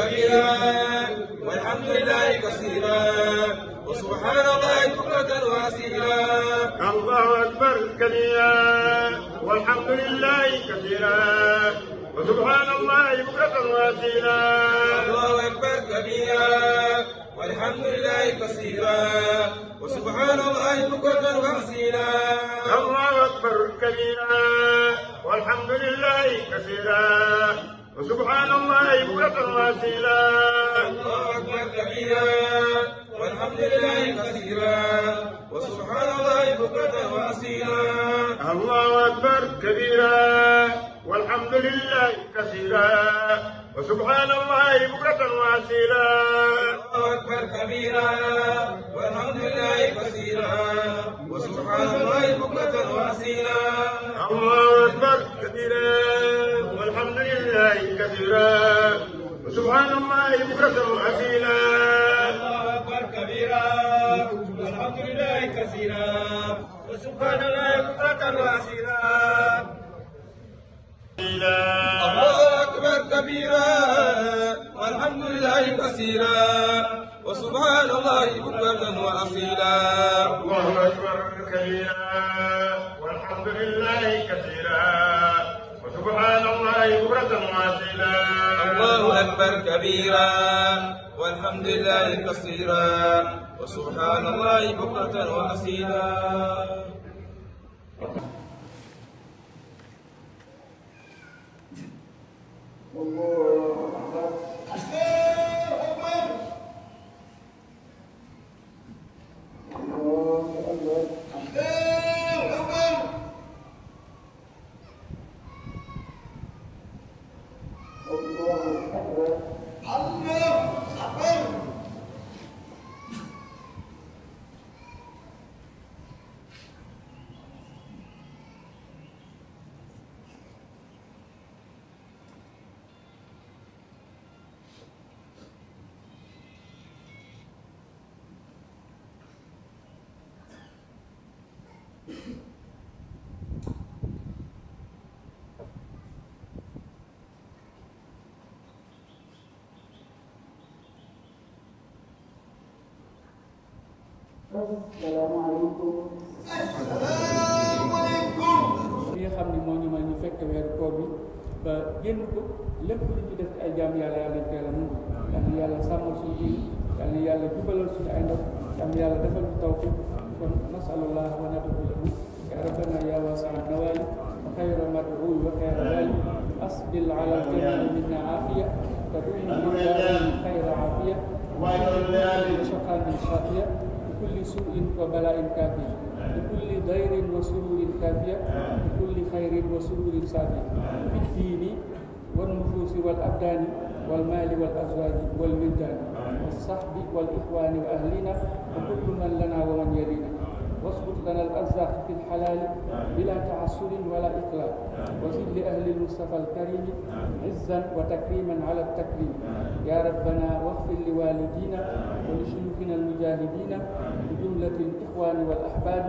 كبيرا والحمد لله كثيرا وسبحان الله بكرة وأصيلا. الله أكبر كبيرا والحمد لله كثيرا وسبحان الله بكرة وأصيلا. الله أكبر كبيرا والحمد لله كثيرا وسبحان الله بكرة وأصيلا. الله أكبر كبيرا والحمد لله كثيرا وسبحان الله بكرة وأصيلا. الله أكبر كبيرا والحمد لله كثيرا وسبحان الله بكرة وأصيلا. الله أكبر كبيرا والحمد لله كثيرا وسبحان الله بكرة وأصيلا. الله أكبر كبيرا والحمد لله كثيرا وسبحان الله بكرة وأصيلا. الله أكبر كبيرا والحمد لله كثيرا وسبحان الله بكرة وأصيلا. الله أكبر كبيرا والحمد لله كثيرا وسبحان الله بكرة وأصيلا. الله أكبر كبيرا والحمد لله كثيرا وسبحان الله بكرة وأصيلا. الله أكبر كبيرا والحمد لله كثيرا سبحان الله بكرة وأصيلا. الله أكبر كبيرا والحمد لله كثيرا وسبحان الله بكرة وأصيلا. الله أكبر. asalaamaaleykum. li nga xam ne moo ñu may ñu fekk weeru koor bi ba génn ko lépp lu ci def ay jaam yàlla yàlla teel a nangu yal na yàlla sàmmal suñu ji yal na yàlla jubalal suñu ay ndaw yal na yàlla defal ñu tawfiq kon nasalullah wa natubu lahu ya rabbana ya wasi'a nawaali wa xayra mad'uuy wa xayra waali asbil ala jamii minna aafiya tadumna minna xayra aafiya wa min shaqatin shaafiya لكل سوء وبلاء كافية لكل ضير وسرور كافية لكل خير وسرور سافية في الدين والنفوس والأبدان والمال والأزواج والولدان والصحب والإخوان وأهلنا وكل من لنا ومن يلينا واصبر لنا الأرزاق في الحلال بلا تعسر ولا إقلال وزد لأهل المصطفى الكريم عزا وتكريما على التكريم يا ربنا واغفر لوالدينا ولشيوخنا المجاهدين بجملة الإخوان والأحباب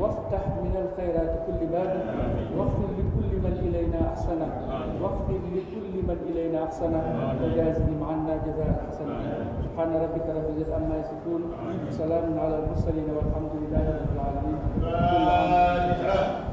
وافتح من الخيرات كل باب واغفر لكل من إلينا أحسنه واغفر لكل من إلينا أحسنه وجازهم عنا جزاء حسنة سبحان ربك رب العزة عما يصفون وسلام على المرسلين والحمد لله رب العالمين.